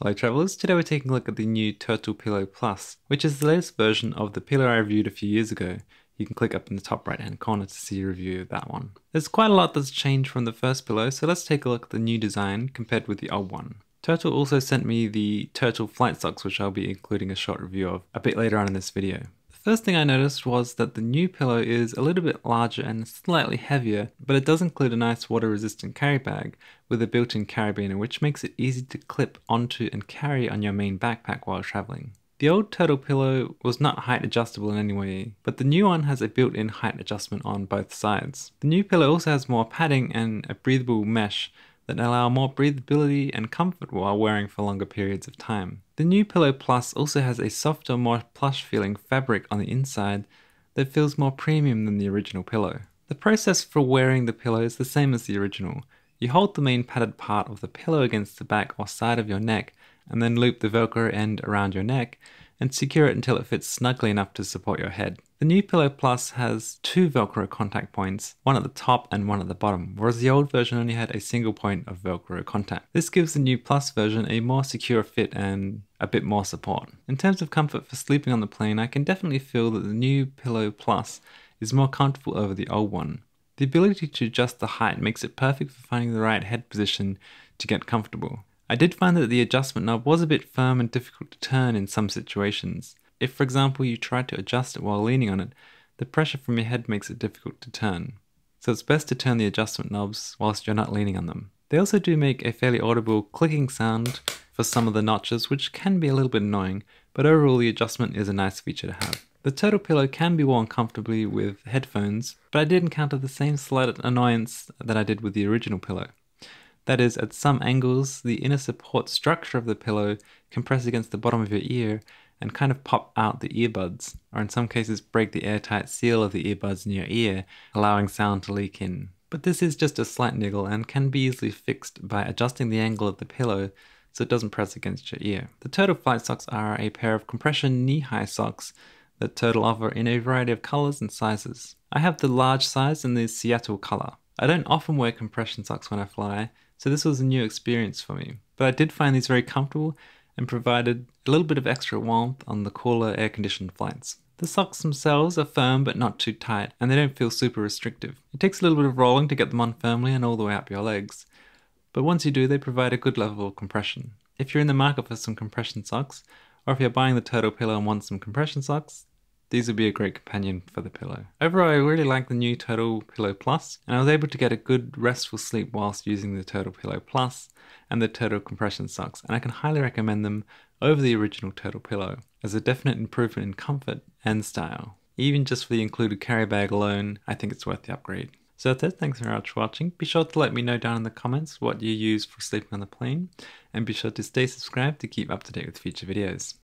Hello travellers, today we're taking a look at the new Trtl Pillow Plus, which is the latest version of the pillow I reviewed a few years ago. You can click up in the top right hand corner to see a review of that one. There's quite a lot that's changed from the first pillow, so let's take a look at the new design compared with the old one. Trtl also sent me the Trtl flight socks, which I'll be including a short review of a bit later on in this video. The first thing I noticed was that the new pillow is a little bit larger and slightly heavier, but it does include a nice water resistant carry bag with a built-in carabiner, which makes it easy to clip onto and carry on your main backpack while travelling. The old Trtl pillow was not height adjustable in any way, but the new one has a built-in height adjustment on both sides. The new pillow also has more padding and a breathable mesh that allow more breathability and comfort while wearing for longer periods of time. The new Pillow Plus also has a softer, more plush feeling fabric on the inside that feels more premium than the original pillow. The process for wearing the pillow is the same as the original. You hold the main padded part of the pillow against the back or side of your neck and then loop the Velcro end around your neck and secure it until it fits snugly enough to support your head. The new Pillow Plus has two Velcro contact points, one at the top and one at the bottom, whereas the old version only had a single point of Velcro contact. This gives the new Plus version a more secure fit and a bit more support. In terms of comfort for sleeping on the plane, I can definitely feel that the new Pillow Plus is more comfortable over the old one. The ability to adjust the height makes it perfect for finding the right head position to get comfortable. I did find that the adjustment knob was a bit firm and difficult to turn in some situations. If, for example, you try to adjust it while leaning on it, the pressure from your head makes it difficult to turn. So it's best to turn the adjustment knobs whilst you're not leaning on them. They also do make a fairly audible clicking sound for some of the notches, which can be a little bit annoying, but overall the adjustment is a nice feature to have. The Trtl pillow can be worn comfortably with headphones, but I did encounter the same slight annoyance that I did with the original pillow. That is, at some angles, the inner support structure of the pillow compress against the bottom of your ear and kind of pop out the earbuds, or in some cases break the airtight seal of the earbuds in your ear, allowing sound to leak in. But this is just a slight niggle and can be easily fixed by adjusting the angle of the pillow so it doesn't press against your ear. The Trtl flight socks are a pair of compression knee-high socks that Trtl offer in a variety of colors and sizes. I have the large size in the Seattle color. I don't often wear compression socks when I fly, so this was a new experience for me. But I did find these very comfortable and provided a little bit of extra warmth on the cooler air-conditioned flights. The socks themselves are firm but not too tight, and they don't feel super restrictive. It takes a little bit of rolling to get them on firmly and all the way up your legs, but once you do, they provide a good level of compression. If you're in the market for some compression socks, or if you're buying the Trtl pillow and want some compression socks, these would be a great companion for the pillow. Overall, I really like the new Trtl Pillow Plus, and I was able to get a good restful sleep whilst using the Trtl Pillow Plus and the Trtl compression socks, and I can highly recommend them over the original Trtl pillow as a definite improvement in comfort and style. Even just for the included carry bag alone, I think it's worth the upgrade. So that's it, thanks very much for watching. Be sure to let me know down in the comments what you use for sleeping on the plane, and be sure to stay subscribed to keep up to date with future videos.